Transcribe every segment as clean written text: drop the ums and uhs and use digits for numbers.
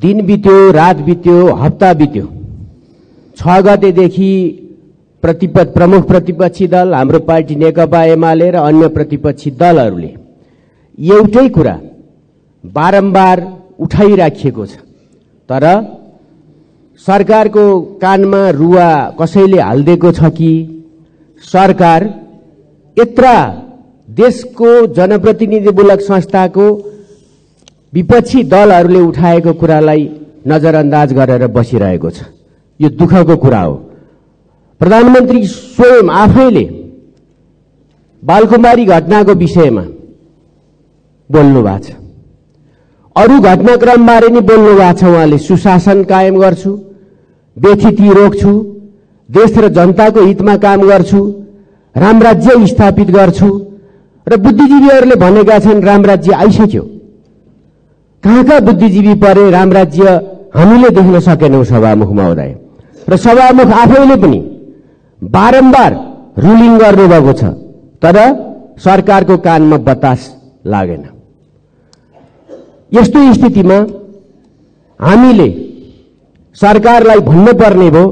दिन बित्यो, रात बित्यो, हप्ता बित्यो। 6 गतेदेखि प्रमुख प्रतिपक्षी दल हाम्रो पार्टी नेकपा एमाले र अन्य प्रतिपक्षी दलहरूले एउटै कुरा बारम्बार उठाइराखेको छ, तर सरकारको कानमा रुवा कसैले हाल्देको छ कि सरकार यत्रा देशको जनप्रतिनिधिमूलक संस्थाको विपक्षी दलहरूले उठाएको कुरालाई नजरअन्दाज गरेर बसिरहेको छ। यो दुःखको कुरा हो। प्रधानमन्त्री स्वयं आफैले बालकुमारी घटनाको विषयमा बोल्नु भएको छ, अरू घटनाक्रमबारे नि बोल्नु भएको छ। उहाँले सुशासन कायम गर्छु, बेथिती रोक्छु, देश र जनताको हितमा काम गर्छु, रामराज्य स्थापित गर्छु र बुद्धिजीवीहरूले भनेका छन् रामराज्य आइसक्यो। कहाँ बुद्धिजीवी परे रामराज्य हामीले देख्न सकेनौं सभामुखमा हुँदै, र सभामुख आफैले पनि बारम्बार रुलिङ गर्नुभएको छ, तर सरकारको कानमा बतास लागेन। यस्तो स्थितिमा हामीले सरकारलाई भन्नुपर्ने हो,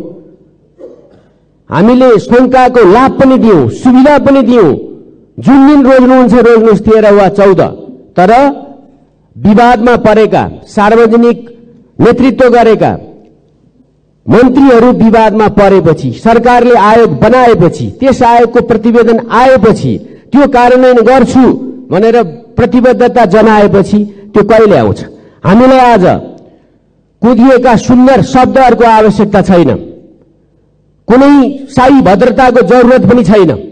हामीले शङ्काको लाभ पनि दियौं, सुविधा पनि दियौं, जुन दिन रोज्नुहुन्छ रोज्नुहोस् 13 वा 14, तर विवादमा परेका सार्वजनिक नेतृत्व गरेका मन्त्रीहरू विवादमा परेपछि सरकारले आयोग बनाएपछि त्यस आयोगको प्रतिवेदन आएपछि त्यो कार्यान्वयन गर्छु भनेर प्रतिबद्धता जनाएपछि त्यो कहिले आउँछ? हामीलाई आज कुदिएका सुन्दर शब्दहरूको आवश्यकता छैन, कुनै साई भद्रताको जरुरत पनि छैन।